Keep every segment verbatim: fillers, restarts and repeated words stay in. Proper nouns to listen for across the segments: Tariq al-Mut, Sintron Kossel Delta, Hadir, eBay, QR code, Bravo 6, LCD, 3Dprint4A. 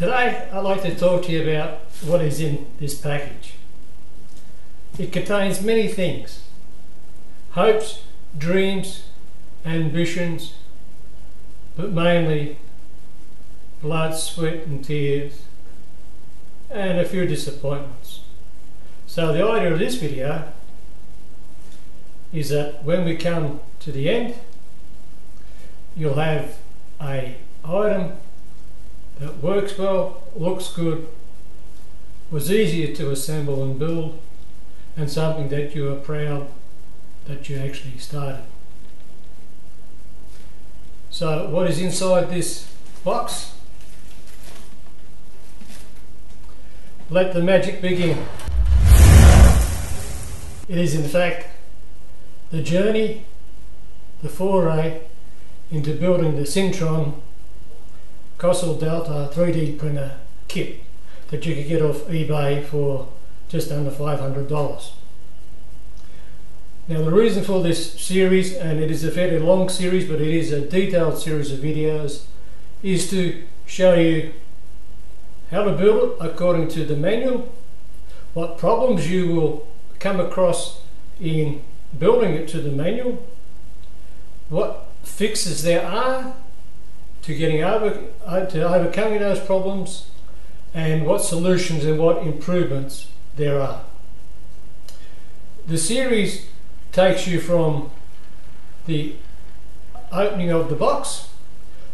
Today I'd like to talk to you about what is in this package. It contains many things: hopes, dreams, ambitions, but mainly blood, sweat and tears, and a few disappointments. So the idea of this video is that when we come to the end, you'll have a item that works well, looks good, was easier to assemble and build, and something that you are proud that you actually started. So what is inside this box? Let the magic begin. It is in fact the journey, the foray into building the Sintron Kossel Delta three D printer kit that you could get off eBay for just under five hundred dollars. Now the reason for this series, and it is a fairly long series but it is a detailed series of videos, is to show you how to build it according to the manual, what problems you will come across in building it to the manual, what fixes there are to getting over to overcoming those problems, and what solutions and what improvements there are. The series takes you from the opening of the box,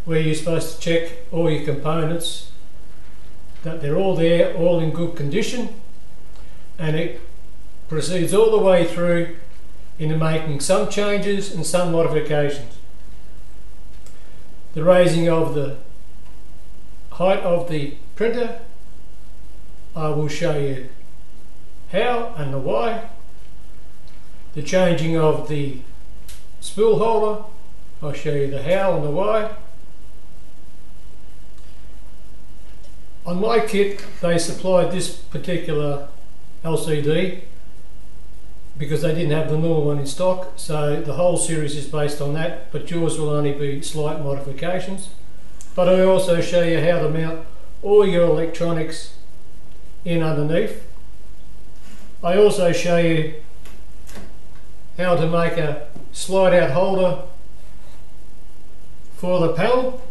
where you're supposed to check all your components, that they're all there, all in good condition, and it proceeds all the way through into making some changes and some modifications. The raising of the height of the printer, I will show you how and the why. The changing of the spool holder, I'll show you the how and the why. On my kit they supplied this particular L C D because they didn't have the normal one in stock, so the whole series is based on that, but yours will only be slight modifications. But I also show you how to mount all your electronics in underneath. I also show you how to make a slide out holder for the panel.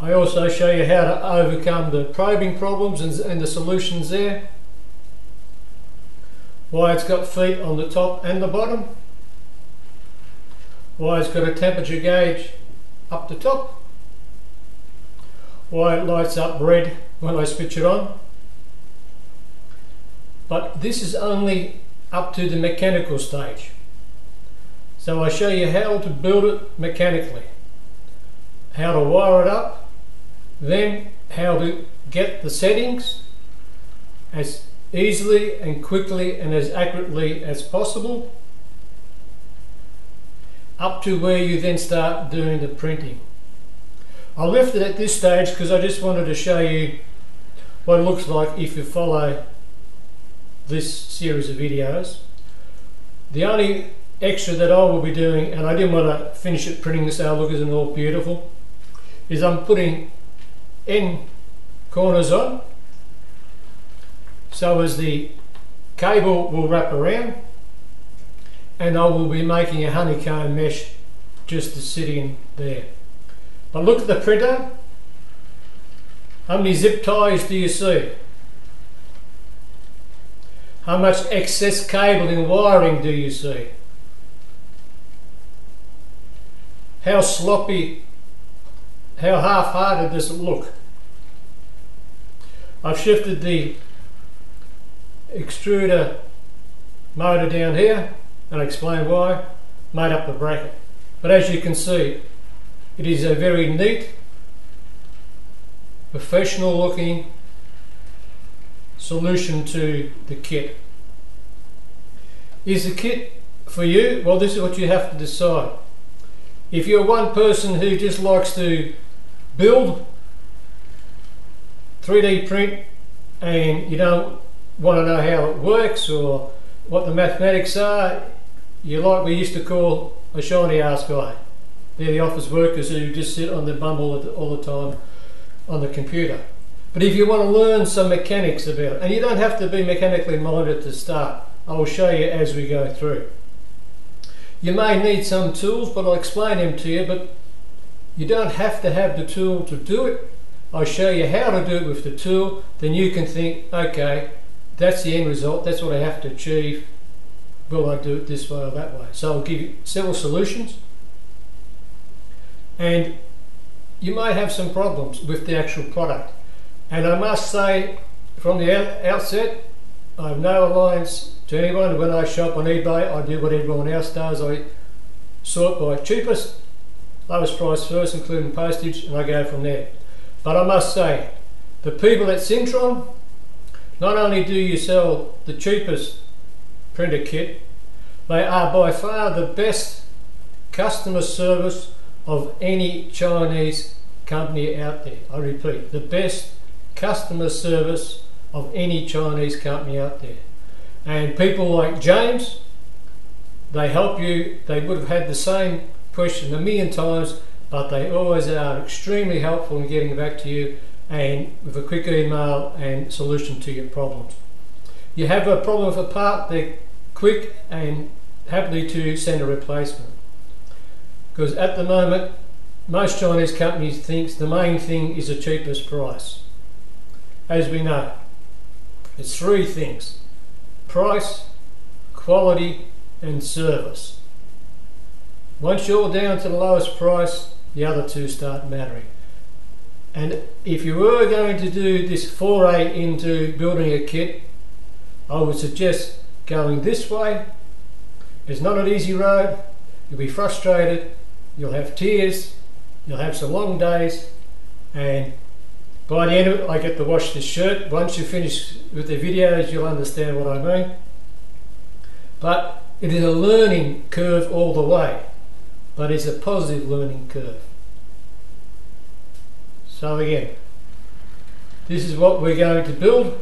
I also show you how to overcome the probing problems and, and the solutions there, why it's got feet on the top and the bottom, why it's got a temperature gauge up the top, why it lights up red when I switch it on. But this is only up to the mechanical stage, so I show you how to build it mechanically, how to wire it up, then how to get the settings as easily and quickly and as accurately as possible, up to where you then start doing the printing. I left it at this stage because I just wanted to show you what it looks like if you follow this series of videos. The only extra that I will be doing, and I didn't want to finish it printing this out, look isn't all beautiful, is I'm putting end corners on so as the cable will wrap around, and I will be making a honeycomb mesh just to sit in there. But look at the printer, how many zip ties do you see, how much excess cable and wiring do you see, how sloppy, how half-hearted does it look. I've shifted the extruder motor down here and I explain why, made up the bracket. But as you can see, it is a very neat, professional looking solution to the kit. Is the kit for you? Well, this is what you have to decide. If you're one person who just likes to build, three D print, and you don't want to know how it works or what the mathematics are, you're like we used to call a shiny ass guy. They're the office workers who just sit on their bum all the, all the time on the computer. But if you want to learn some mechanics about it, and you don't have to be mechanically minded to start, I will show you as we go through. You may need some tools, but I'll explain them to you, but you don't have to have the tool to do it. I'll show you how to do it with the tool, then you can think, okay, that's the end result, that's what I have to achieve. Will I do it this way or that way? So I'll give you several solutions. And you may have some problems with the actual product. And I must say, from the outset, I have no alliance to anyone. When I shop on eBay, I do what everyone else does. I sort by cheapest, lowest price first, including postage, and I go from there. But I must say, the people at Sintron, not only do you sell the cheapest printer kit, they are by far the best customer service of any Chinese company out there. I repeat, the best customer service of any Chinese company out there. And people like James, they help you. They would have had the same question a million times, but they always are extremely helpful in getting back to you, and with a quick email and solution to your problems. You have a problem with a part, they're quick and happily to send a replacement. Because at the moment, most Chinese companies think the main thing is the cheapest price. As we know, it's three things: price, quality and service. Once you're down to the lowest price, the other two start mattering. And if you were going to do this foray into building a kit, I would suggest going this way. It's not an easy road. You'll be frustrated, you'll have tears, you'll have some long days, and by the end of it I get to wash this shirt. Once you finish with the videos you'll understand what I mean. But it is a learning curve all the way, but it's a positive learning curve. So again, this is what we're going to build.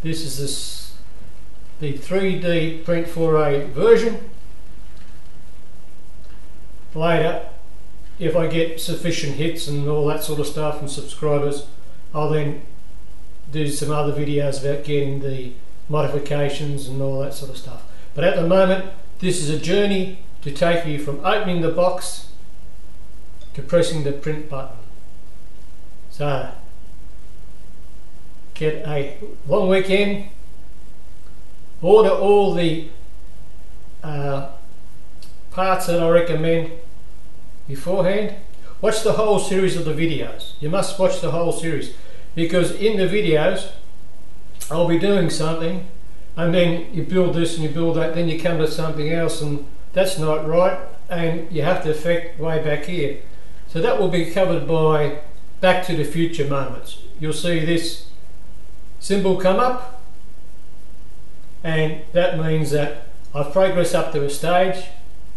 This is this the three D print four A version. Later, if I get sufficient hits and all that sort of stuff and subscribers, I'll then do some other videos about getting the modifications and all that sort of stuff. But at the moment, this is a journey to take you from opening the box to pressing the print button. So, get a long weekend. Order all the uh, parts that I recommend beforehand. Watch the whole series of the videos. You must watch the whole series, because in the videos I'll be doing something and then you build this and you build that, then you come to something else and that's not right and you have to affect way back here. So that will be covered by Back to the Future moments. You'll see this symbol come up, and that means that I've progressed up to a stage.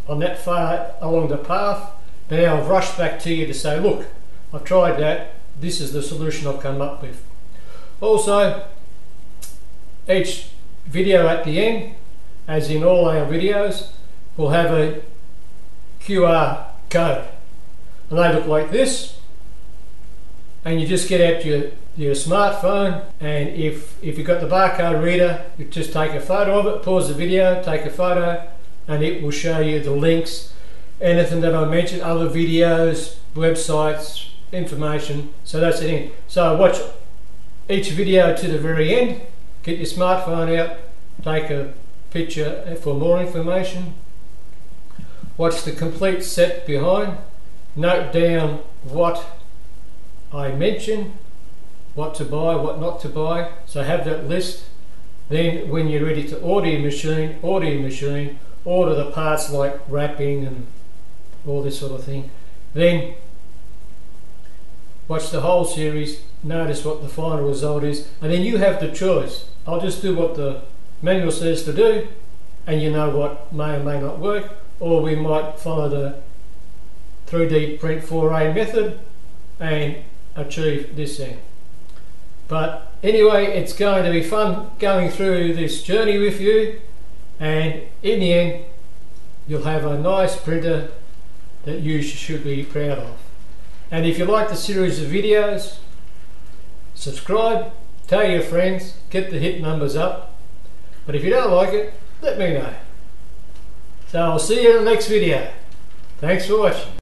I'm that far along the path, but now I've rushed back to you to say, look, I've tried that, this is the solution I've come up with. Also, each video at the end, as in all our videos, will have a Q R code, and they look like this, and you just get out your your smartphone, and if if you've got the barcode reader, you just take a photo of it, pause the video, take a photo, and it will show you the links, anything that I mentioned, other videos, websites, information. So that's it in. So watch each video to the very end, get your smartphone out, take a picture for more information, watch the complete set behind, note down what I mentioned, what to buy, what not to buy, so have that list. Then when you're ready to order your machine, order your machine, order the parts like wrapping and all this sort of thing. Then watch the whole series, notice what the final result is, and then you have the choice. I'll just do what the manual says to do, and you know what may or may not work, or we might follow the three D print four A method and achieve this end. But anyway, it's going to be fun going through this journey with you, and in the end you'll have a nice printer that you should be proud of. And if you like the series of videos, subscribe, tell your friends, get the hit numbers up. But if you don't like it, let me know. So I'll see you in the next video. Thanks for watching.